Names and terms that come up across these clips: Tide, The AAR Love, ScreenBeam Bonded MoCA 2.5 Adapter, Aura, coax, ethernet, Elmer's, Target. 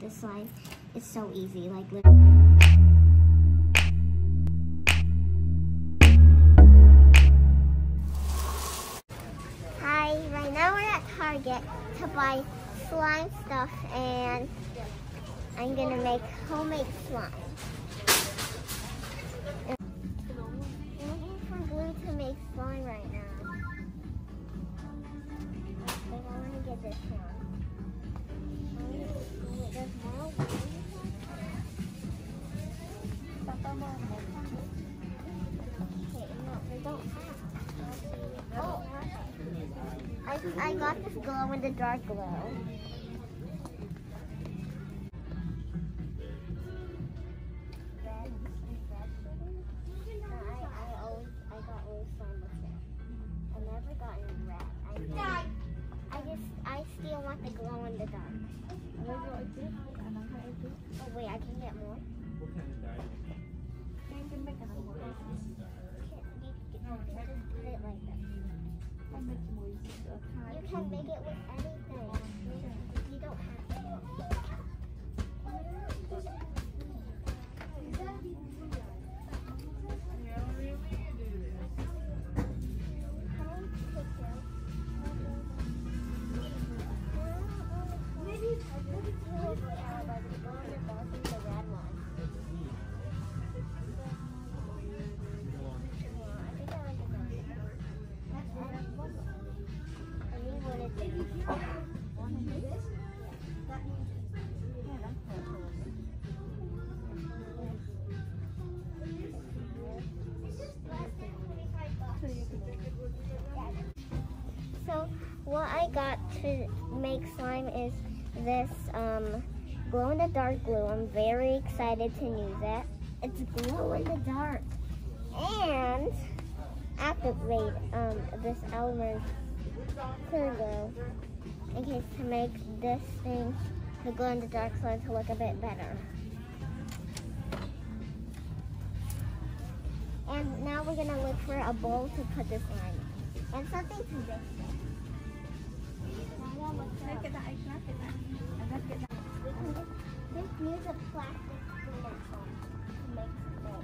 this line is so easy. Like, hi, right now we're at Target to buy slime stuff, and I'm gonna make homemade slime. I'm looking for glue to make slime right now. Like, I want to get this one. I got this glow in the dark glow. I got always slime before. I've never gotten red. I still want the glow in the dark. Oh wait, I can get more. What kind of dye? You can make another one. Just put it like this. You can make it with anything. You don't have to. So what I got to make slime is this glow-in-the-dark glue. I'm very excited to use it. It's glow-in-the-dark. And activate this Elmer's clear glue in case to make this thing, the glow-in-the-dark slime, to look a bit better. And now we're going to look for a bowl to put this slime in. And something to mix it. We can just use a plastic cleaner to make the bowl.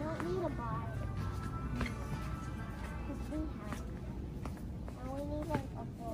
Don't need a bottle. Because we have it. Now we need like a bowl.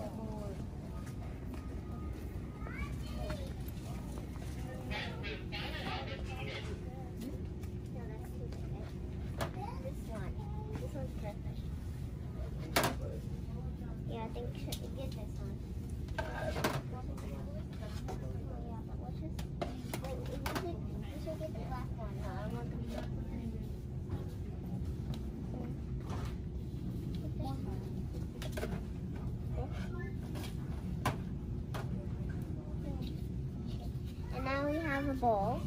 And now we have a bowl,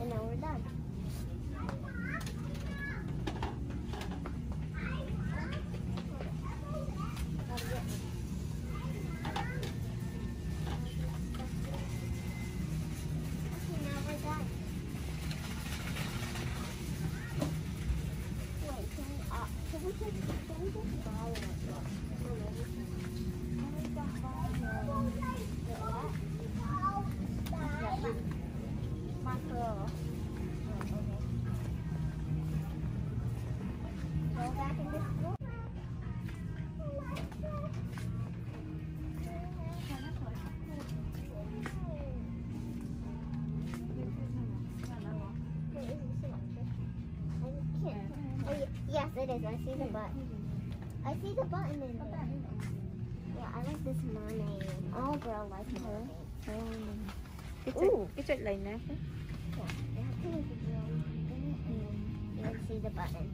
and now we're done. It is. I see the button. I see the button in there. Yeah, I like this mermaid. All girl likes mermaids. Ooh. It's a liner. Yeah, I have to make a girl. You can see the button.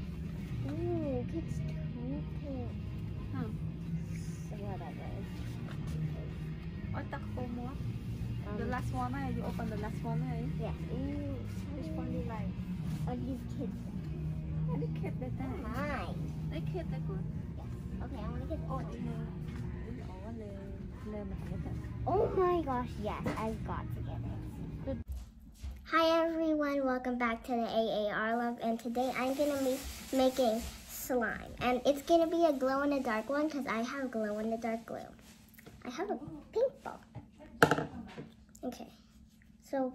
Ooh, it gets too pink. Huh. So whatever. The last one, you open the last one, eh? Yeah. Ooh. Which one do you like? Are these kids? I did keep that down. They kept that good. Yes. Okay, I want to get all of them. Oh my gosh, yes, I've got to get it. Good. Hi everyone, welcome back to the AAR Love, and today I'm going to be making slime. And it's going to be a glow in the dark one because I have glow in the dark glue. I have a pink ball. Okay, so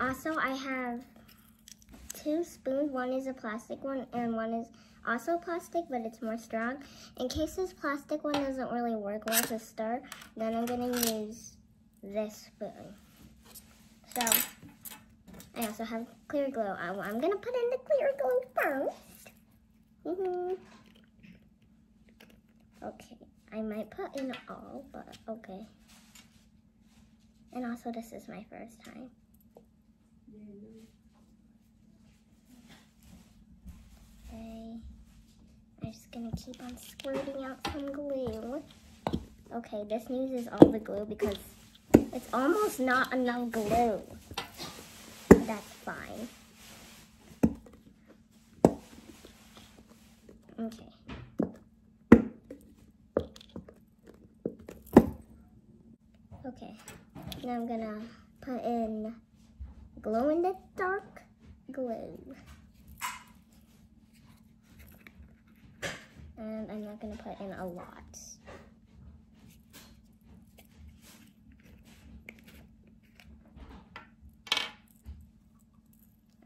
I have two spoons. One is a plastic one, and one is also plastic, but it's more strong. In case this plastic one doesn't really work well to stir, then I'm gonna use this spoon. So I also have clear glue. I'm gonna put in the clear glue first. Okay, I might put in all, but okay. And also, this is my first time. Okay, I'm just gonna keep on squirting out some glue. Okay, this uses all the glue because it's almost not enough glue. That's fine. Okay. Okay, now I'm gonna put in glow in the dark glue. And I'm not gonna put in a lot.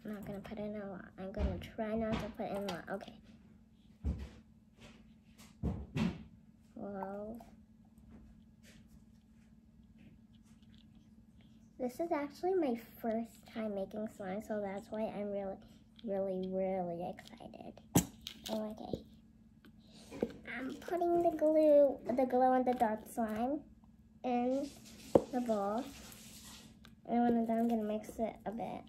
I'm not gonna put in a lot. I'm gonna try not to put in a lot. Okay. Whoa. This is actually my first time making slime, so that's why I'm really excited. Oh, okay. I'm putting the glow in the dark slime in the bowl. And when I'm done, I'm gonna mix it a bit.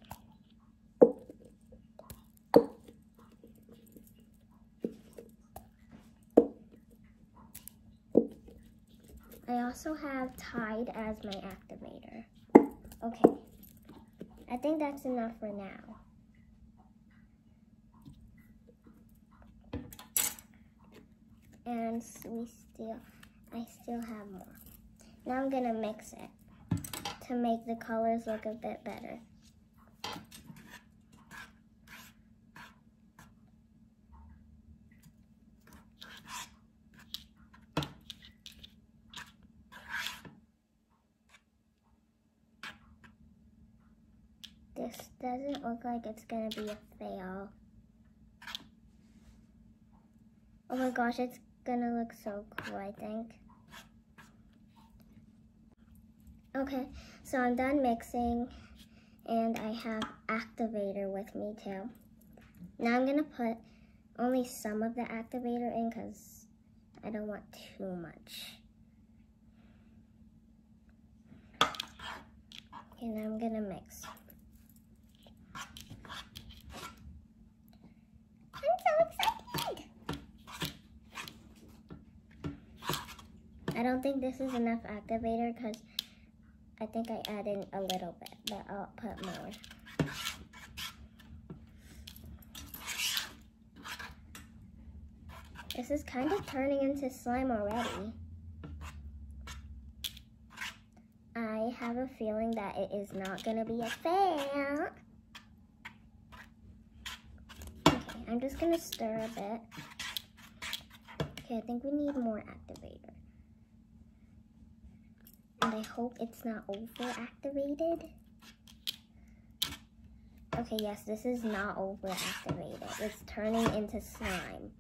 I also have Tide as my activator. Okay, I think that's enough for now. And I still have more. Now I'm gonna mix it to make the colors look a bit better. This doesn't look like it's gonna be a fail. Oh my gosh, it's gonna look so cool, I think. Okay, so I'm done mixing, and I have activator with me too. Now I'm gonna put only some of the activator in because I don't want too much. And I'm gonna mix. I don't think this is enough activator because I think I added a little bit, but I'll put more. This is kind of turning into slime already. I have a feeling that it is not going to be a fail. Okay, I'm just going to stir a bit. Okay, I think we need more activator. And I hope it's not over-activated. Okay, yes, this is not over-activated. It's turning into slime.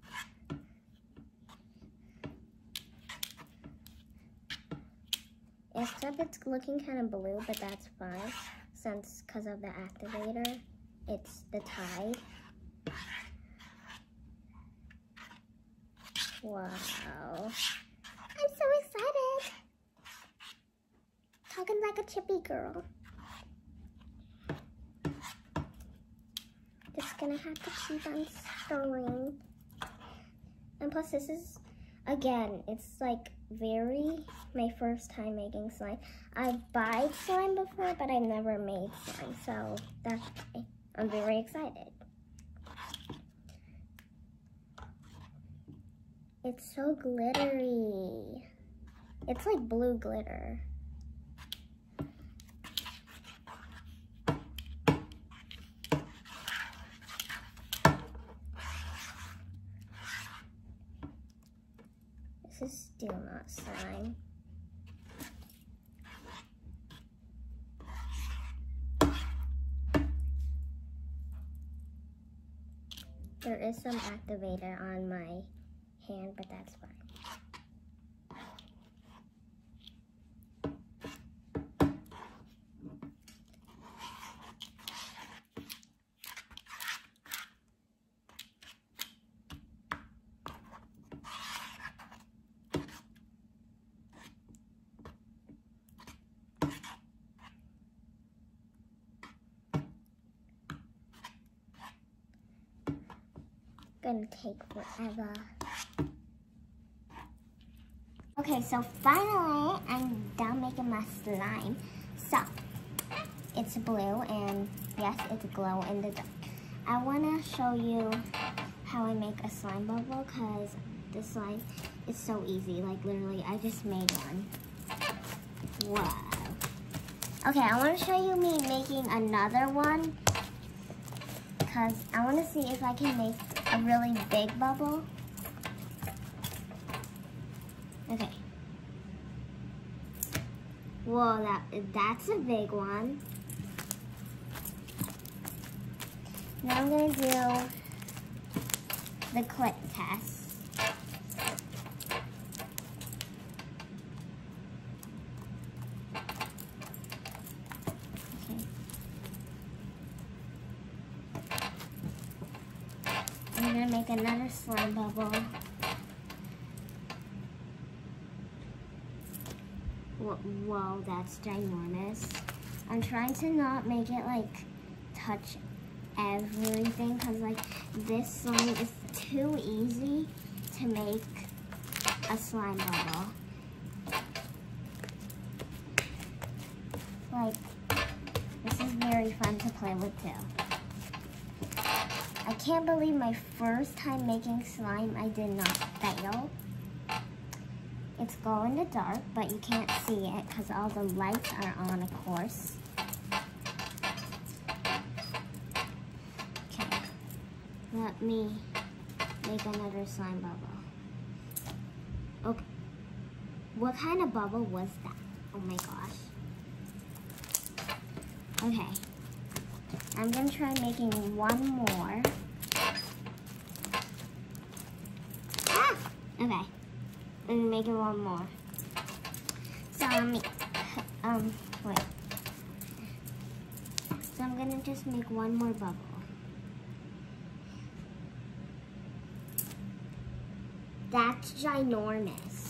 Except it's looking kind of blue, but that's fine. Since, because of the activator, it's the Tide. Wow. I'm so excited. Talking like a chippy girl. Just gonna have to keep on stirring. And plus this is, again, it's like my first time making slime. I've bought slime before, but I've never made slime. So that's why I'm very excited. It's so glittery. It's like blue glitter. This is still not slime. There is some activator on my hand, but that's fine. Gonna take forever. Okay, so finally I'm done making my slime. So it's blue and yes, it's glow in the dark. I wanna show you how I make a slime bubble because this slime is so easy. Like literally, I just made one. Whoa. Okay, I wanna show you me making another one because I wanna see if I can make a really big bubble. Okay. Whoa, that's a big one. Now I'm gonna do the clip test. I'm gonna make another slime bubble. Whoa, that's ginormous. I'm trying to not make it like touch everything because like this slime is too easy to make a slime bubble. Like, this is very fun to play with too. I can't believe my first time making slime, I did not fail. It's glow in the dark, but you can't see it because all the lights are on, of course. Okay, let me make another slime bubble. Okay, what kind of bubble was that? Oh my gosh. Okay, I'm gonna try making one more. Okay, I'm making one more. So let me, wait. So I'm gonna just make one more bubble. That's ginormous.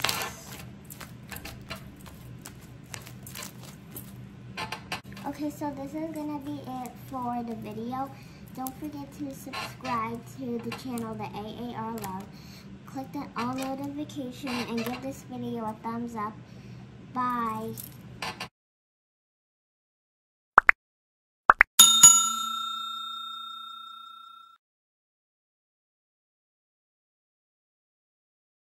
Okay, so this is gonna be it for the video. Don't forget to subscribe to the channel, The AAR Love. Click the all notification and give this video a thumbs up. Bye.